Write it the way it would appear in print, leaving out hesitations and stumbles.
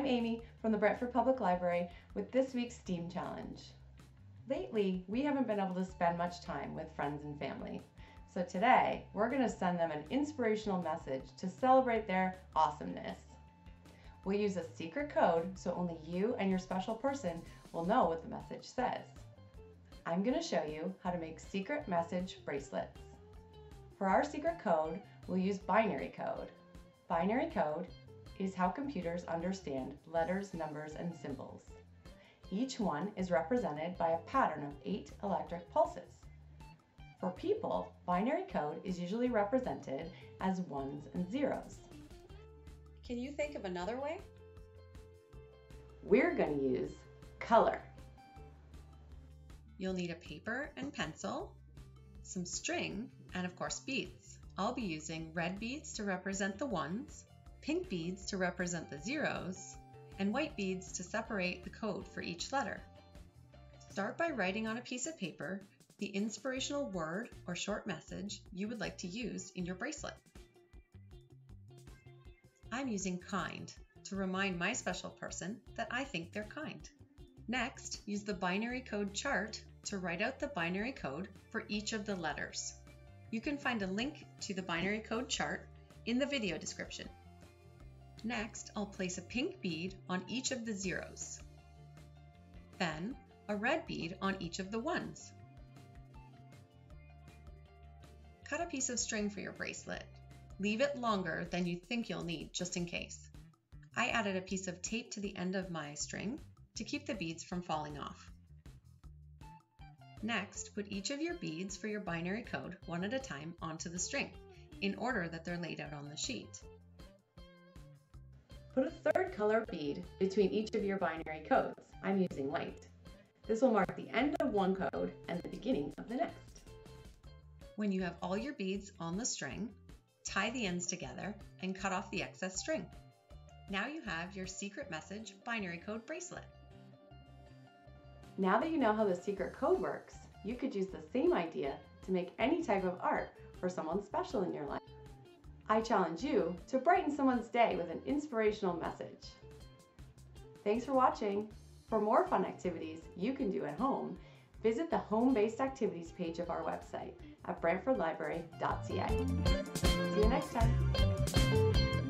I'm Amy from the Brantford Public Library with this week's STEAM Challenge. Lately, we haven't been able to spend much time with friends and family. So today, we're going to send them an inspirational message to celebrate their awesomeness. We'll use a secret code so only you and your special person will know what the message says. I'm going to show you how to make secret message bracelets. For our secret code, we'll use binary code. Binary code is how computers understand letters, numbers, and symbols. Each one is represented by a pattern of 8 electric pulses. For people, binary code is usually represented as ones and zeros. Can you think of another way? We're going to use color. You'll need a paper and pencil, some string, and of course beads. I'll be using red beads to represent the ones, pink beads to represent the zeros, and white beads to separate the code for each letter. Start by writing on a piece of paper the inspirational word or short message you would like to use in your bracelet. I'm using kind to remind my special person that I think they're kind. Next, use the binary code chart to write out the binary code for each of the letters. You can find a link to the binary code chart in the video description. Next, I'll place a pink bead on each of the zeros, then a red bead on each of the ones. Cut a piece of string for your bracelet. Leave it longer than you think you'll need, just in case. I added a piece of tape to the end of my string to keep the beads from falling off. Next, put each of your beads for your binary code one at a time onto the string in order that they're laid out on the sheet. Put a third color bead between each of your binary codes. I'm using white. This will mark the end of one code and the beginning of the next. When you have all your beads on the string, tie the ends together and cut off the excess string. Now you have your secret message binary code bracelet. Now that you know how the secret code works, you could use the same idea to make any type of art for someone special in your life. I challenge you to brighten someone's day with an inspirational message. Thanks for watching. For more fun activities you can do at home, visit the home-based activities page of our website at brantfordlibrary.ca. See you next time.